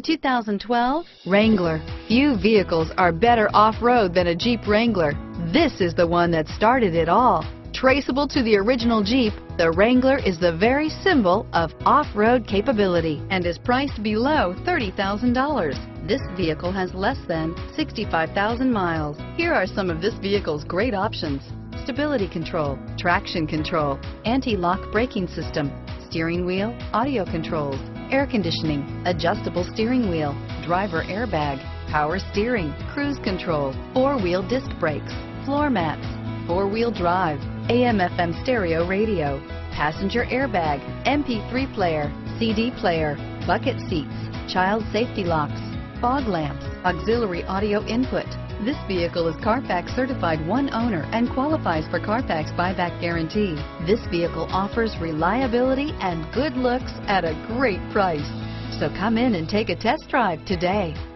The 2012 Wrangler. Few vehicles are better off-road than a Jeep Wrangler. This is the one that started it all. Traceable to the original Jeep, the Wrangler is the very symbol of off-road capability and is priced below $30,000. This vehicle has less than 65,000 miles. Here are some of this vehicle's great options: stability control, traction control, anti-lock braking system, steering wheel audio controls, air conditioning, adjustable steering wheel, driver airbag, power steering, cruise control, four-wheel disc brakes, floor mats, four-wheel drive, AM/FM stereo radio, passenger airbag, MP3 player, CD player, bucket seats, child safety locks, fog lamps, auxiliary audio input. This vehicle is Carfax certified one owner and qualifies for Carfax buyback guarantee. This vehicle offers reliability and good looks at a great price. So come in and take a test drive today.